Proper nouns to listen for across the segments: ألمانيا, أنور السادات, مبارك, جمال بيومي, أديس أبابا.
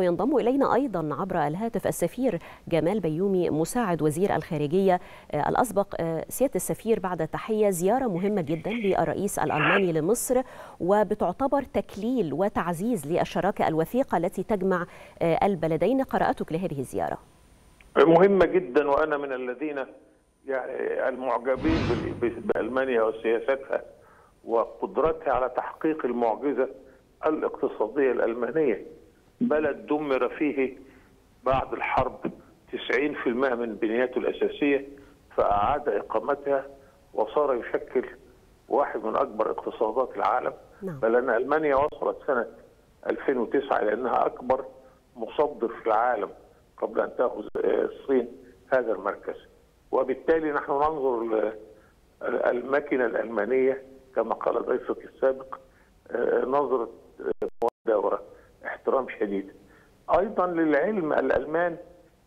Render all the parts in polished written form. وينضم إلينا أيضا عبر الهاتف السفير جمال بيومي مساعد وزير الخارجية الأسبق. سيادة السفير، بعد تحية زيارة مهمة جدا للرئيس الألماني لمصر، وبتعتبر تكليل وتعزيز للشراكة الوثيقة التي تجمع البلدين. قراءتك لهذه الزيارة؟ مهمة جدا، وأنا من الذين المعجبين بألمانيا وسياستها وقدرتها على تحقيق المعجزة الاقتصادية الألمانية. بلد دمر فيه بعد الحرب 90% من بنياته الأساسية، فأعاد إقامتها وصار يشكل واحد من أكبر اقتصادات العالم. بل أن ألمانيا وصلت سنة 2009 إلى أنها أكبر مصدر في العالم قبل أن تأخذ الصين هذا المركز. وبالتالي نحن ننظر الماكينة الألمانية كما قال ضيفك السابق نظرة مداورة، احترام شديد. ايضا للعلم الالمان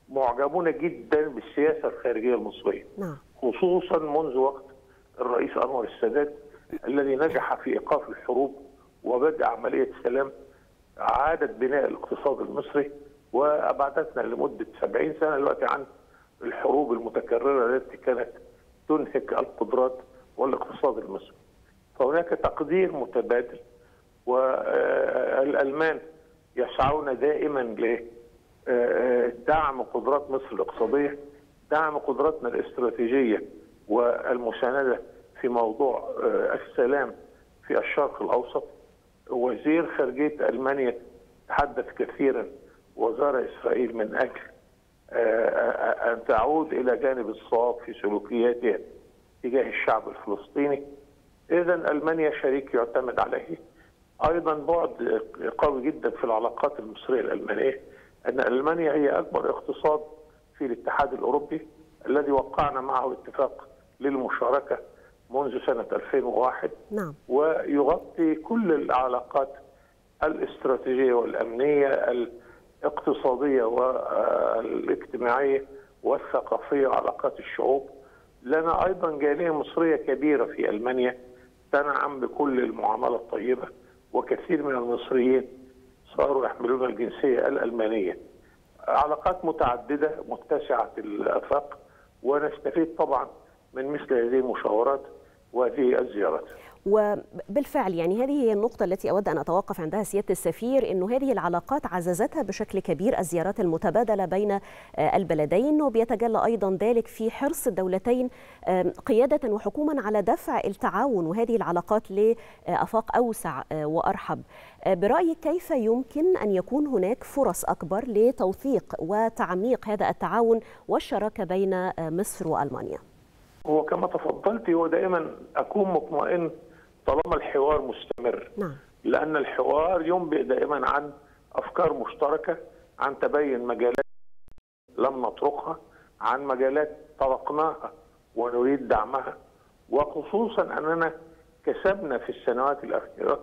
معجبون جدا بالسياسه الخارجيه المصريه، خصوصا منذ وقت الرئيس انور السادات الذي نجح في ايقاف الحروب وبدء عمليه سلام اعادت بناء الاقتصاد المصري وابعدتنا لمده 70 سنه دلوقتي عن الحروب المتكرره التي كانت تنهك القدرات والاقتصاد المصري. فهناك تقدير متبادل، والالمان يسعون دائما لدعم قدرات مصر الاقتصاديه، دعم قدراتنا الاستراتيجيه والمسانده في موضوع السلام في الشرق الاوسط. وزير خارجيه المانيا تحدث كثيرا وزار اسرائيل من اجل ان تعود الى جانب الصواب في سلوكياتها تجاه الشعب الفلسطيني. اذا المانيا شريك يعتمد عليه. ايضا بعد قوي جدا في العلاقات المصريه الالمانيه ان المانيا هي اكبر اقتصاد في الاتحاد الاوروبي الذي وقعنا معه اتفاق للمشاركه منذ سنه 2001. ويغطي كل العلاقات الاستراتيجيه والامنيه الاقتصاديه والاجتماعيه والثقافيه وعلاقات الشعوب. لنا ايضا جاليه مصريه كبيره في المانيا تنعم بكل المعامله الطيبه، وكثير من المصريين صاروا يحملون الجنسية الألمانية. علاقات متعددة متسعة الآفاق، ونستفيد طبعا من مثل هذه المشاورات وهذه الزيارات. وبالفعل يعني هذه هي النقطة التي أود أن أتوقف عندها سيادة السفير، أنه هذه العلاقات عززتها بشكل كبير الزيارات المتبادلة بين البلدين، وبيتجلى أيضا ذلك في حرص الدولتين قيادة وحكوما على دفع التعاون وهذه العلاقات لآفاق أوسع وأرحب. برأيك كيف يمكن أن يكون هناك فرص أكبر لتوثيق وتعميق هذا التعاون والشراكة بين مصر وألمانيا؟ هو كما تفضلتي، ودائما أكون مطمئن طالما الحوار مستمر، لأن الحوار ينبئ دائما عن أفكار مشتركة، عن تبين مجالات لم نطرقها، عن مجالات طرقناها ونريد دعمها. وخصوصا أننا كسبنا في السنوات الأخيرة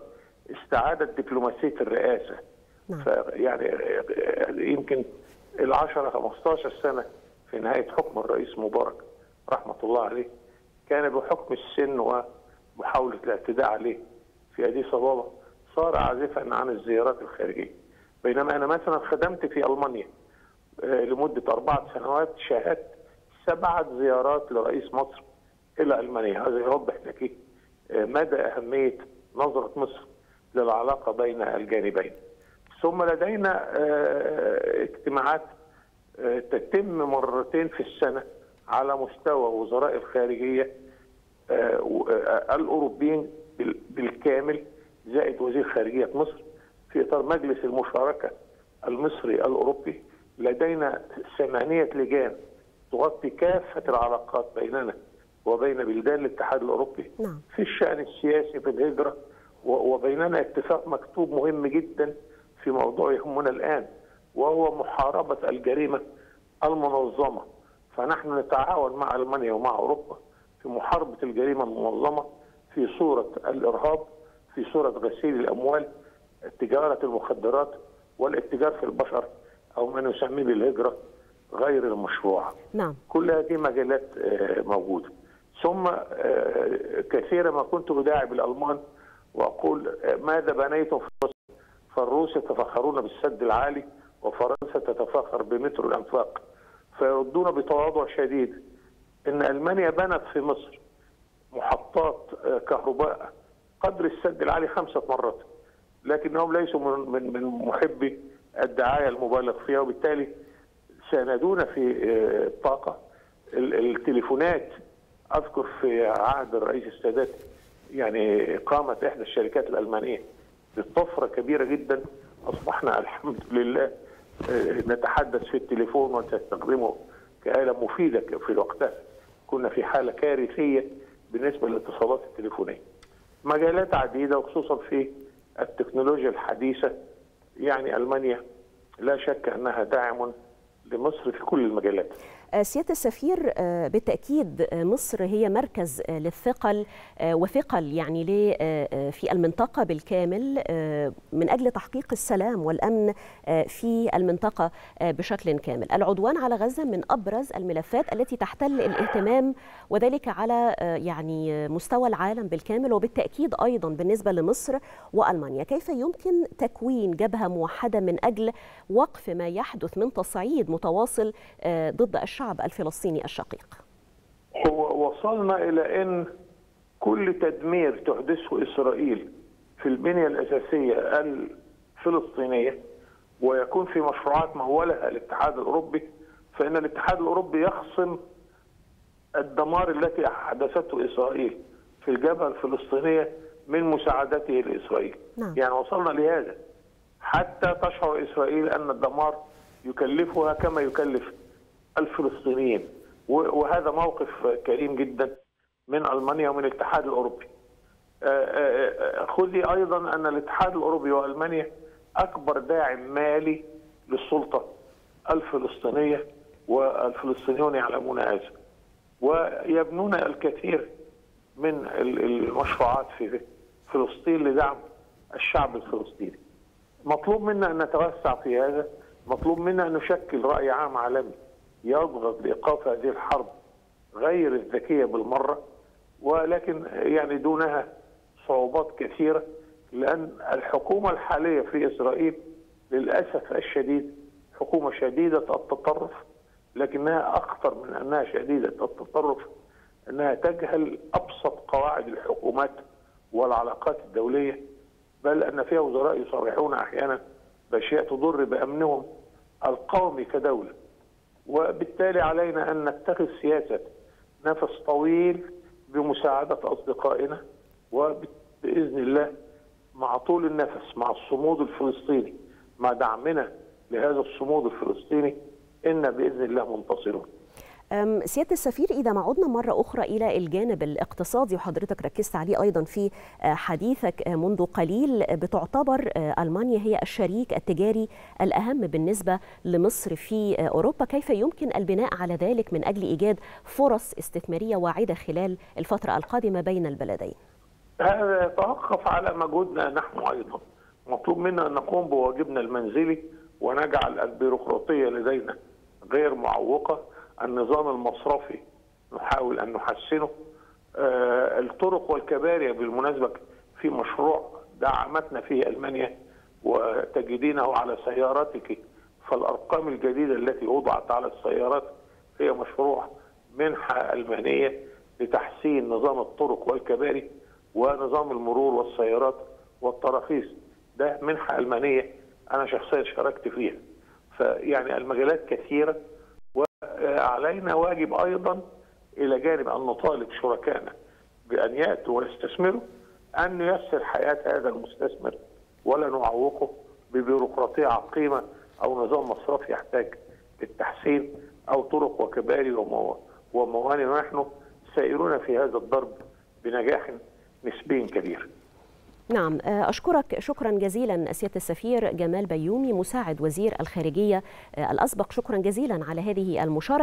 استعادة دبلوماسية الرئاسة. فيعني يمكن 10-15 سنة في نهاية حكم الرئيس مبارك رحمة الله عليه كان بحكم السن ومحاولة الاعتداء عليه في أديس أبابا صار عازفا عن الزيارات الخارجية. بينما أنا مثلا خدمت في ألمانيا لمدة 4 سنوات، شاهدت 7 زيارات لرئيس مصر إلى ألمانيا. هذا يوضح لك مدى أهمية نظرة مصر للعلاقة بين الجانبين. ثم لدينا اجتماعات تتم مرتين في السنة على مستوى وزراء الخارجية الأوروبيين بالكامل زائد وزير خارجية مصر في إطار مجلس المشاركة المصري الأوروبي. لدينا 8 لجان تغطي كافة العلاقات بيننا وبين بلدان الاتحاد الأوروبي في الشأن السياسي، في الهجرة، وبيننا اتفاق مكتوب مهم جدا في موضوع يهمنا الآن وهو محاربة الجريمة المنظمة. فنحن نتعاون مع ألمانيا ومع أوروبا في محاربة الجريمة المنظمة في صورة الإرهاب، في صورة غسيل الأموال، تجارة المخدرات، والاتجار في البشر أو ما نسميه بالهجرة غير المشروعة. كل هذه مجالات موجودة. ثم كثيرا ما كنت أداعب الألمان وأقول ماذا بنيتم في روسيا؟ فالروس يتفخرون بالسد العالي وفرنسا تتفاخر بمترو الأنفاق، فيردون بتواضع شديد إن ألمانيا بنت في مصر محطات كهرباء قدر السد العالي 5 مرات، لكنهم ليسوا من محبي الدعاية المبالغ فيها، وبالتالي ساندونا في الطاقة. التليفونات، أذكر في عهد الرئيس السادات يعني قامت إحدى الشركات الألمانية بطفرة كبيرة جدا، أصبحنا الحمد لله نتحدث في التليفون ونستخدمه كآلة مفيدة. في وقتها كنا في حالة كارثية بالنسبة للاتصالات التليفونية. مجالات عديدة وخصوصا في التكنولوجيا الحديثة، يعني ألمانيا لا شك أنها داعم لمصر في كل المجالات. سيادة السفير، بالتأكيد مصر هي مركز للثقل وثقل يعني في المنطقة بالكامل من أجل تحقيق السلام والأمن في المنطقة بشكل كامل. العدوان على غزة من أبرز الملفات التي تحتل الاهتمام، وذلك على يعني مستوى العالم بالكامل، وبالتأكيد أيضا بالنسبة لمصر وألمانيا. كيف يمكن تكوين جبهة موحدة من أجل وقف ما يحدث من تصعيد متواصل ضد الشعب الفلسطيني الشقيق؟ هو وصلنا إلى أن كل تدمير تحدثه إسرائيل في البنية الأساسية الفلسطينية ويكون في مشروعات مهولة الاتحاد الأوروبي، فإن الاتحاد الأوروبي يخصم الدمار التي حدثته إسرائيل في الجبهة الفلسطينية من مساعدته لإسرائيل. نعم. يعني وصلنا لهذا حتى تشعر إسرائيل أن الدمار يكلفها كما يكلف الفلسطينيين، وهذا موقف كريم جدا من ألمانيا ومن الاتحاد الأوروبي. خذي أيضا أن الاتحاد الأوروبي وألمانيا أكبر داعم مالي للسلطة الفلسطينية، والفلسطينيون يعلمون هذا ويبنون الكثير من المشروعات في فلسطين لدعم الشعب الفلسطيني. مطلوب منا أن نتوسع في هذا، مطلوب منا أن نشكل رأي عام عالمي يضغط لإيقاف هذه الحرب غير الذكية بالمرة، ولكن يعني دونها صعوبات كثيرة، لأن الحكومة الحالية في إسرائيل للأسف الشديد حكومة شديدة التطرف، لكنها أخطر من أنها شديدة التطرف أنها تجهل أبسط قواعد الحكومات والعلاقات الدولية، بل أن فيها وزراء يصرحون أحيانا بأشياء تضر بأمنهم القومي كدولة. وبالتالي علينا أن نتخذ سياسة نفس طويل بمساعدة أصدقائنا، وبإذن الله مع طول النفس، مع الصمود الفلسطيني، مع دعمنا لهذا الصمود الفلسطيني، إن بإذن الله منتصرون. سيادة السفير، إذا ما عدنا مرة أخرى إلى الجانب الاقتصادي وحضرتك ركزت عليه أيضا في حديثك منذ قليل، بتعتبر ألمانيا هي الشريك التجاري الأهم بالنسبة لمصر في أوروبا، كيف يمكن البناء على ذلك من أجل إيجاد فرص استثمارية واعدة خلال الفترة القادمة بين البلدين؟ هذا يتوقف على مجهودنا نحن أيضا، مطلوب منا أن نقوم بواجبنا المنزلي ونجعل البيروقراطية لدينا غير معوقة، النظام المصرفي نحاول أن نحسنه، الطرق والكباري بالمناسبة في مشروع دعمتنا فيه ألمانيا وتجدينه على سياراتك، فالأرقام الجديدة التي وضعت على السيارات هي مشروع منحة ألمانية لتحسين نظام الطرق والكباري ونظام المرور والسيارات والتراخيص، ده منحة ألمانية أنا شخصيا شاركت فيها. فيعني المجالات كثيرة، علينا واجب أيضا إلى جانب أن نطالب شركائنا بأن يأتوا ويستثمروا أن نيسر حياة هذا المستثمر ولا نعوقه ببيروقراطية عقيمة أو نظام مصرفي يحتاج للتحسين أو طرق وكباري وموانئ، ونحن سائرون في هذا الضرب بنجاح نسبي كبير. نعم، أشكرك شكرا جزيلا سيادة السفير جمال بيومي مساعد وزير الخارجية الأسبق، شكرا جزيلا على هذه المشاركة.